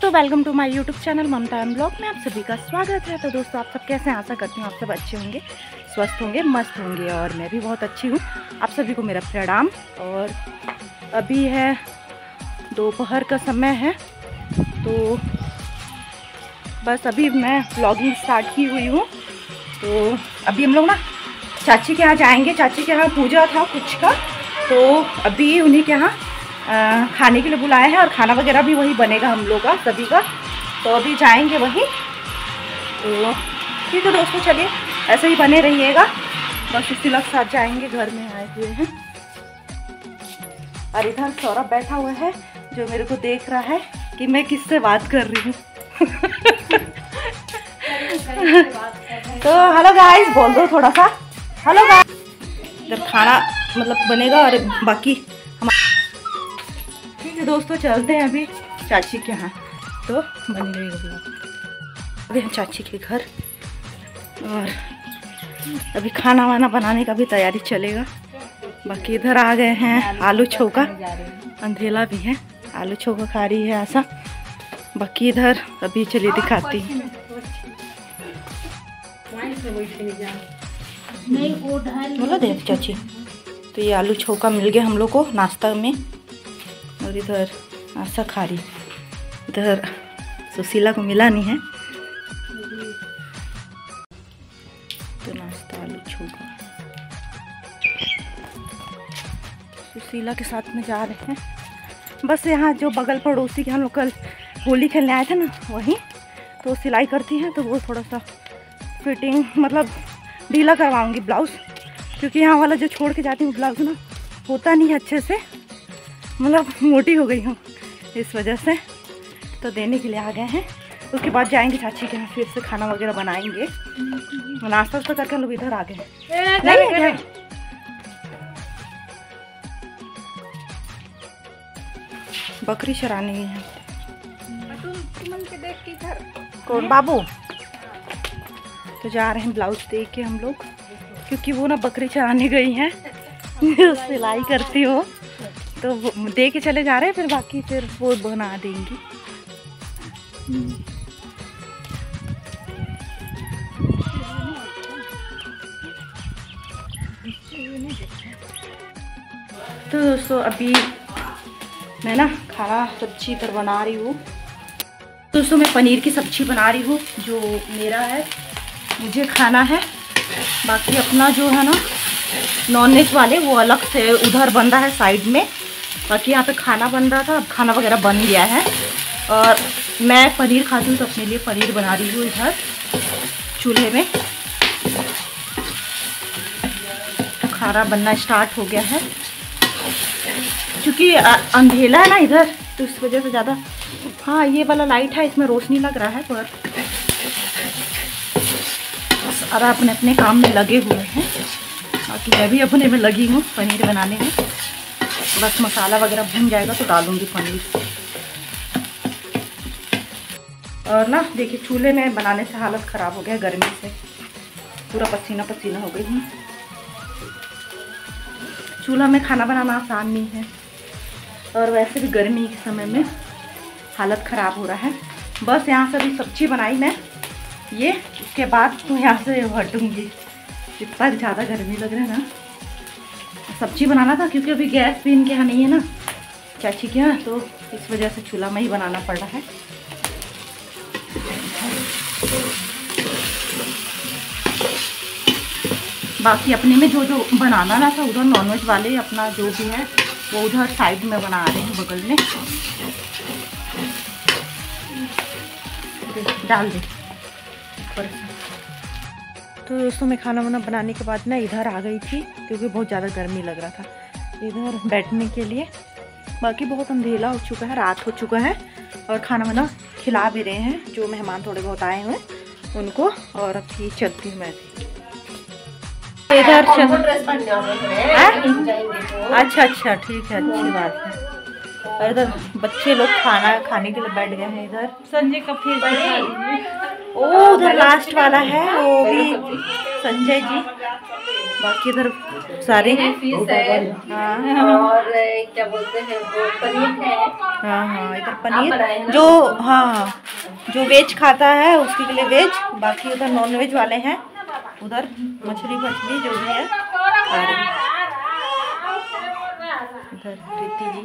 दोस्तों welcome to my YouTube channel Mamta आयम blog में आप सभी का स्वागत है। तो दोस्तों आप सब कैसे हैं? आशा करती हूँ आप सब अच्छे होंगे, स्वस्थ होंगे, मस्त होंगे और मैं भी बहुत अच्छी हूँ। आप सभी को मेरा प्रणाम। और अभी है दोपहर का समय है, तो बस अभी मैं ब्लॉगिंग स्टार्ट की हुई हूँ। तो अभी हम लोग ना चाची के यहाँ जाएँगे, चाची के यहाँ पूजा था कुछ का, तो अभी उन्हीं के यहाँ खाने के लिए बुलाए हैं और खाना वगैरह भी वही बनेगा हम लोग का सभी का। तो अभी जाएंगे वहीं। तो ठीक है दोस्तों, चलिए ऐसे ही बने रहिएगा, बस इसी लोग साथ जाएंगे। घर में आए हुए हैं और इधर सौरभ बैठा हुआ है जो मेरे को देख रहा है कि मैं किससे बात कर रही हूँ। तो हेलो गाइस बोल दो थोड़ा सा, हेलो गाइस। इधर खाना मतलब बनेगा और बाकी दोस्तों चलते हैं अभी चाची के यहाँ। तो बन गई अभी हम चाची के घर और अभी खाना वाना बनाने का भी तैयारी चलेगा। बाकी इधर आ गए हैं आलू चोखा, अंधेला भी है, आलू चोखा खा रही है ऐसा। बाकी इधर अभी चलिए दिखाती हूँ। बोलो देख चाची। तो ये आलू चोखा मिल गया हम लोग को नाश्ता में। और इधर आशा खा रही, इधर सुशीला को मिला नहीं है। तो नाश्ता आलू छोका सुशीला के साथ में जा रहे हैं। बस यहाँ जो बगल पड़ोसी के हम लोग कल होली खेलने आए थे ना, वहीं तो सिलाई करती हैं, तो वो थोड़ा सा फिटिंग मतलब ढीला करवाऊँगी ब्लाउज़, क्योंकि यहाँ वाला जो छोड़ के जाती हूँ ब्लाउज़ ना होता नहीं अच्छे से, मतलब मोटी हो गई हूँ इस वजह से। तो देने के लिए आ गए हैं, उसके बाद जाएंगे चाची के यहाँ, फिर से खाना वगैरह बनाएंगे। नाश्ता वास्ता करके हम लोग इधर आ गए। बकरी चराने गई है। कौन बाबू? तो जा रहे हैं ब्लाउज दे के हम लोग, क्योंकि वो ना बकरी चराने गई हैं, सिलाई करती हो तो दे के चले जा रहे हैं, फिर बाकी फिर वो बना देंगी। तो दोस्तों अभी मैं ना खाना सब्जी पर बना रही हूँ। दोस्तों मैं पनीर की सब्जी बना रही हूँ, जो मेरा है मुझे खाना है। बाकी अपना जो है ना नॉनवेज वाले वो अलग से उधर बन रहा है साइड में। बाकी यहाँ पे खाना बन रहा था, अब खाना वगैरह बन गया है। और मैं पनीर खाती हूँ तो अपने लिए पनीर बना रही हूँ इधर चूल्हे में। खाना बनना स्टार्ट हो गया है, क्योंकि अंधेला है ना इधर, तो उस वजह से ज़्यादा। हाँ ये वाला लाइट है, इसमें रोशनी लग रहा है, पर सारा अपने अपने काम में लगे हुए हैं। बाकी मैं भी अपने में लगी हूँ पनीर बनाने में। बस मसाला वगैरह भुन जाएगा तो डालूंगी पनीर। और ना देखिए चूल्हे में बनाने से हालत ख़राब हो गया है, गर्मी से पूरा पसीना पसीना हो गई हूँ। चूल्हा में खाना बनाना आसान नहीं है, और वैसे भी गर्मी के समय में हालत ख़राब हो रहा है। बस यहाँ से अभी सब्जी बनाई मैं ये, इसके बाद तो यहाँ से हटूँगी। इतना ज़्यादा गर्मी लग रहा है ना। सब्जी बनाना था, क्योंकि अभी गैस भी इनके यहाँ नहीं है ना चाची के यहाँ, तो इस वजह से चूल्हा में ही बनाना पड़ रहा है। बाकी अपने में जो जो बनाना ना था, उधर नॉनवेज वाले अपना जो भी है वो उधर साइड में बना रहे हैं बगल में। डाल दे ऊपर। तो दोस्तों मैं खाना वाना बनाने के बाद ना इधर आ गई थी, क्योंकि बहुत ज़्यादा गर्मी लग रहा था इधर बैठने के लिए। बाकी बहुत अंधेला हो चुका है, रात हो चुका है, और खाना वाना खिला भी रहे हैं जो मेहमान थोड़े बहुत आए हुए उनको। और अब ठीक चलती हूँ मैं इधर। अच्छा अच्छा ठीक है, अच्छी बात है। और इधर बच्चे लोग खाना खाने के लिए बैठ गए हैं इधर। संजय का फिर ओ उधर लास्ट वाला है, वो भी संजय जी। बाकी इधर सारे हैं, फिश है, हाँ, और क्या बोलते हैं वो पनीर है, हाँ हाँ इधर पनीर जो, हाँ जो वेज खाता है उसके लिए वेज, बाकी उधर नॉन वेज वाले हैं, उधर मछली फछली जो भी है। इधर प्रीति जी,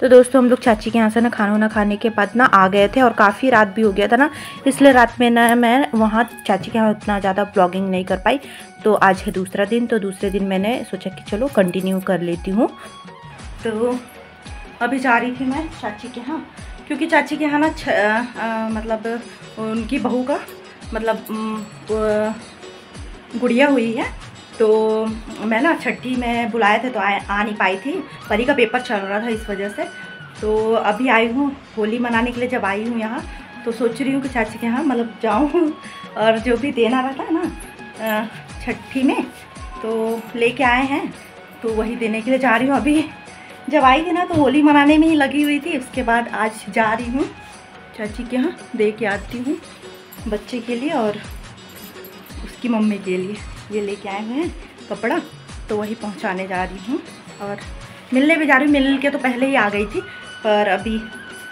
तो दोस्तों हम लोग चाची के यहाँ से ना खाना वाना खाने के बाद ना आ गए थे और काफ़ी रात भी हो गया था ना, इसलिए रात में ना मैं वहाँ चाची के यहाँ उतना ज़्यादा ब्लॉगिंग नहीं कर पाई। तो आज है दूसरा दिन, तो दूसरे दिन मैंने सोचा कि चलो कंटिन्यू कर लेती हूँ। तो अभी जा रही थी मैं चाची के यहाँ, क्योंकि चाची के यहाँ ना मतलब उनकी बहू का मतलब गुड़िया हुई है, तो मैं ना छठी में बुलाए थे तो आ नहीं पाई थी, परी का पेपर चल रहा था इस वजह से। तो अभी आई हूँ होली मनाने के लिए, जब आई हूँ यहाँ तो सोच रही हूँ कि चाची के यहाँ मतलब जाऊँ और जो भी देना रहता ना छठी में तो लेके आए हैं, तो वही देने के लिए जा रही हूँ। अभी जब आई थी ना तो होली मनाने में ही लगी हुई थी, उसके बाद आज जा रही हूँ चाची के यहाँ, दे के आती हूँ बच्चे के लिए और उसकी मम्मी के लिए। ये लेके आए हुए हैं कपड़ा, तो वही पहुंचाने जा रही हूँ और मिलने भी जा रही हूँ। मिल के तो पहले ही आ गई थी, पर अभी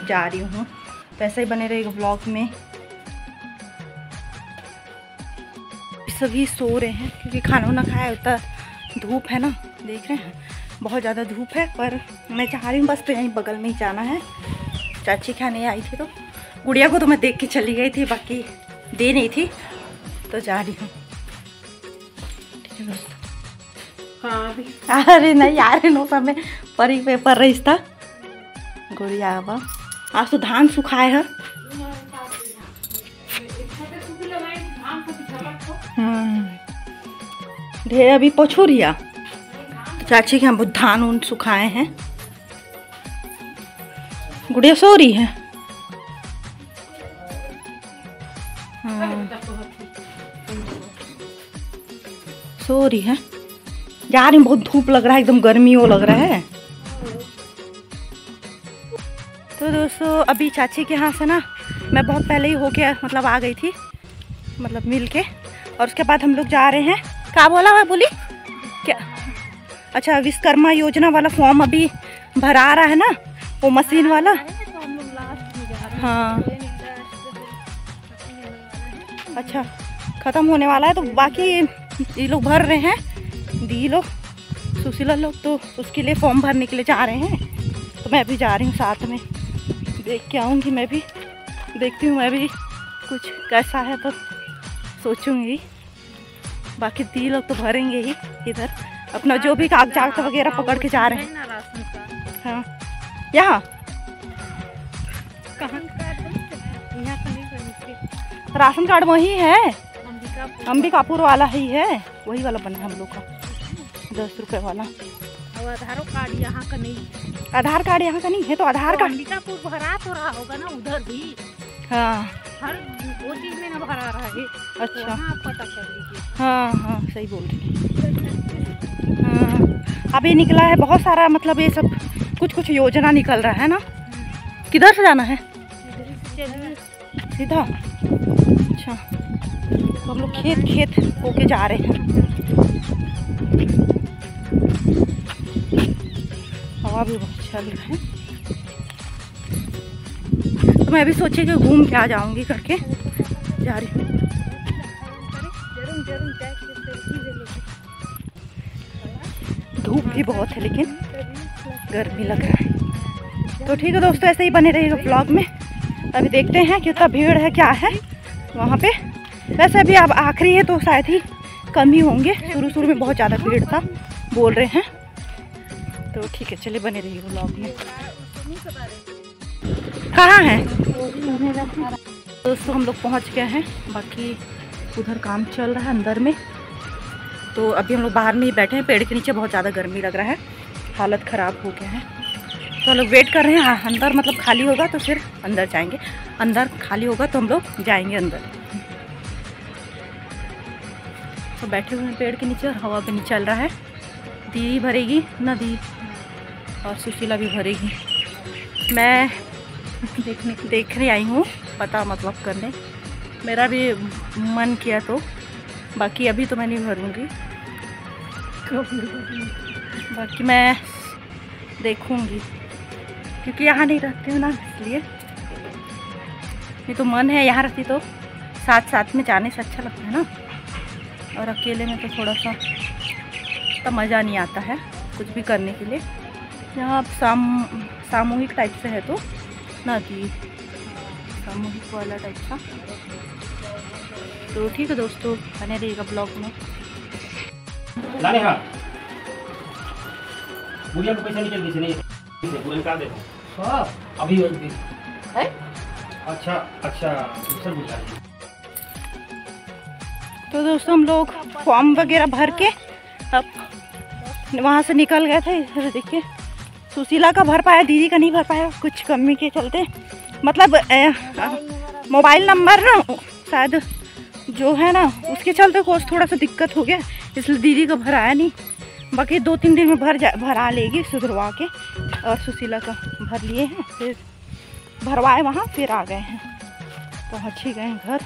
जा रही हूँ। तो ऐसा ही बने रहेगा ब्लॉग में। सभी सो रहे हैं क्योंकि खाना ना खाया, उतना धूप है ना, देख रहे हैं बहुत ज़्यादा धूप है, पर मैं चाह रही हूँ बस तो यहीं बगल में ही जाना है। चाची खाने आई थी तो गुड़िया को तो मैं देख के चली गई थी, बाकी दे नहीं थी, तो जा रही हूँ। हाँ अरे नहीं यार, नो समय परी पेपर रही था गुड़िया, अब आज तो धान सुखाए है। ढेर अभी पछोरिया चाची के हम धान उन सुखाए हैं। गुड़िया सो रही है, सो रही है। यार बहुत धूप लग रहा है, एकदम गर्मी हो लग रहा है। तो दोस्तों अभी चाची के यहाँ से ना मैं बहुत पहले ही होके मतलब आ गई थी, मतलब मिल के, और उसके बाद हम लोग जा रहे हैं। क्या बोला वह बोली क्या? अच्छा विश्वकर्मा योजना वाला फॉर्म अभी भरा रहा है ना वो मशीन वाला, हाँ अच्छा ख़त्म होने वाला है, तो बाकी ये लोग भर रहे हैं, दी लोग सुशीला लोग, तो उसके लिए फॉर्म भरने के लिए जा रहे हैं। तो मैं भी जा रही हूँ साथ में, देख के आऊँगी मैं भी, देखती हूँ मैं भी कुछ कैसा है तो सोचूंगी। बाकी दी लोग तो भरेंगे ही, इधर अपना जो भी कागजात वगैरह पकड़ के जा रहे हैं। हाँ यहाँ कहाँ राशन कार्ड वही है, अंबिकापुर वाला ही है, वही वाला बना हम लोग का 10 रुपये वाला। और आधार कार्ड यहाँ का नहीं, आधार कार्ड यहाँ का नहीं है, तो आधार कार्ड अंबिकापुर भरा तो रहा होगा ना उधर भी, हाँ हर वो चीज में ना भरा रहा है। अच्छा हाँ पता कर लीजिए, हाँ हाँ सही बोल रही, हाँ अभी निकला है बहुत सारा, मतलब ये सब कुछ कुछ योजना निकल रहा है ना। किधर से जाना है? सीधा, अच्छा तो हम लोग खेत खेत होके जा रहे हैं। हवा भी बहुत चल रहा है, तो मैं भी सोची कि घूम के आ जाऊंगी करके जा रही हूँ। धूप भी बहुत है लेकिन गर्मी लग रहा है। तो ठीक है दोस्तों, ऐसे ही बने रहेगा ब्लॉग में। अभी देखते हैं कितना भीड़ है, क्या है वहाँ पे। वैसे अभी अब आखिरी है तो शायद ही कम ही होंगे, शुरू शुरू में बहुत ज़्यादा भीड़ था बोल रहे हैं। तो ठीक है चलिए बने रहिए व्लॉग में। कहाँ है दोस्तों? हम लोग पहुँच गए हैं, बाकी उधर काम चल रहा है अंदर में, तो अभी हम लोग बाहर में ही बैठे हैं पेड़ के नीचे। बहुत ज़्यादा गर्मी लग रहा है, हालत ख़राब हो गया है, तो हम लोग वेट कर रहे हैं। हाँ अंदर मतलब खाली होगा तो फिर अंदर जाएंगे, अंदर खाली होगा तो हम लोग जाएंगे अंदर। तो बैठे हुए हैं पेड़ के नीचे और हवा भी नहीं चल रहा है। दीदी भरेगी ना, दी और सुशीला भी भरेगी। मैं देखने आई हूँ, पता मतलब करने, मेरा भी मन किया तो, बाकी अभी तो मैं नहीं भरूँगी। बाकी मैं देखूंगी क्योंकि यहाँ नहीं रहती हूँ ना, इसलिए ये तो मन है, यहाँ रहती तो साथ साथ में जाने से अच्छा लगता है ना, और अकेले में तो थोड़ा सा तो मज़ा नहीं आता है कुछ भी करने के लिए। यहाँ अब सामूहिक टाइप से है तो नदी सामूहिक वाला टाइप का। तो ठीक है दोस्तों, बने रहिएगा ब्लॉग में। बुलिया को पैसा नहीं, नहीं दे अभी है। अच्छा अच्छा तो दोस्तों हम लोग फॉर्म वगैरह भर के अब वहाँ से निकल गए थे। देखिए सुशीला का भर पाया, दीदी का नहीं भर पाया कुछ कमी के चलते, मतलब मोबाइल नंबर ना शायद जो है ना उसके चलते कुछ थोड़ा सा दिक्कत हो गया, इसलिए दीदी का भराया नहीं। बाकी 2-3 दिन में भरा लेगी सुधरवा के, और सुशीला का भर लिए हैं, फिर भरवाए वहाँ, फिर आ गए हैं, पहुँच ही गए हैं घर।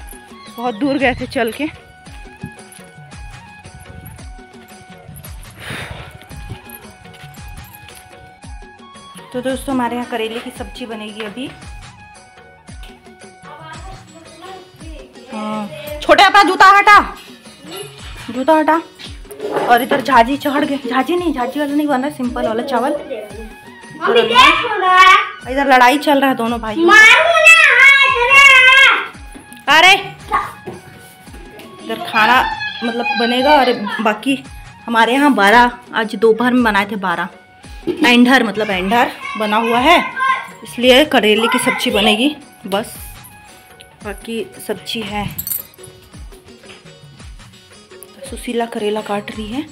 बहुत दूर गए थे चल के। तो दोस्तों हमारे यहाँ करेले की सब्जी बनेगी अभी। छोटे अपना जूता हटा, जूता हटा। और इधर झाजी चढ़ गए, झाजी नहीं, झाजी वाला नहीं बना, सिंपल वाला चावल। इधर लड़ाई चल रहा है दोनों भाई। अरे इधर खाना मतलब बनेगा। और बाकी हमारे यहाँ 12 आज दोपहर में बनाए थे 12 एंडर, मतलब एंडर बना हुआ है, इसलिए करेले की सब्जी बनेगी बस। बाकी सब्जी है, सुशीला करेला काट रही है।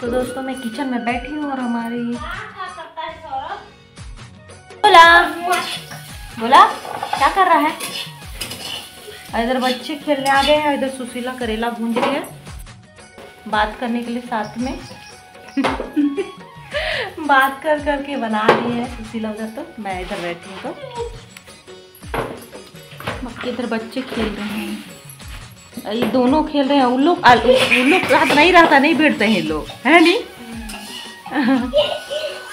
तो दोस्तों मैं किचन में बैठी हूँ और हमारी बोला क्या कर रहा है। इधर बच्चे खेलने आ गए हैं, इधर सुशीला करेला भून रही है बात करने के लिए, साथ में बात कर करके बना रही है सुशीला उधर, तो मैं इधर बैठी हूँ। तो इधर बच्चे खेल रहे हैं, ये दोनों खेल रहे हैं। उन लोग रात नहीं रहता, नहीं बैठते हैं लोग, है नहीं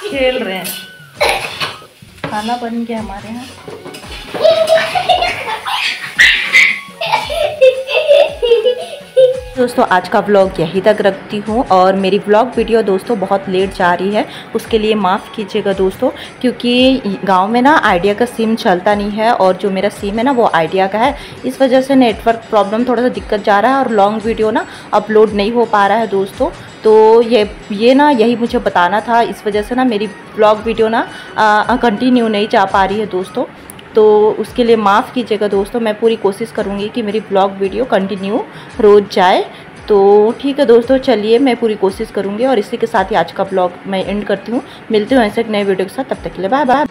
खेल रहे हैं। खाना बन गया हमारे यहाँ। दोस्तों आज का व्लॉग यहीं तक रखती हूँ, और मेरी व्लॉग वीडियो दोस्तों बहुत लेट जा रही है, उसके लिए माफ़ कीजिएगा दोस्तों, क्योंकि गांव में ना आइडिया का सिम चलता नहीं है, और जो मेरा सिम है ना वो आइडिया का है, इस वजह से नेटवर्क प्रॉब्लम थोड़ा सा दिक्कत जा रहा है, और लॉन्ग वीडियो ना अपलोड नहीं हो पा रहा है दोस्तों। तो ये ना यही मुझे बताना था, इस वजह से ना मेरी व्लॉग वीडियो ना कंटिन्यू नहीं जा पा रही है दोस्तों, तो उसके लिए माफ़ कीजिएगा दोस्तों। मैं पूरी कोशिश करूँगी कि मेरी ब्लॉग वीडियो कंटिन्यू रोज़ जाए। तो ठीक है दोस्तों, चलिए मैं पूरी कोशिश करूँगी, और इसी के साथ ही आज का ब्लॉग मैं एंड करती हूँ। मिलती हूँ ऐसे एक नए वीडियो के साथ, तब तक के लिए बाय बाय।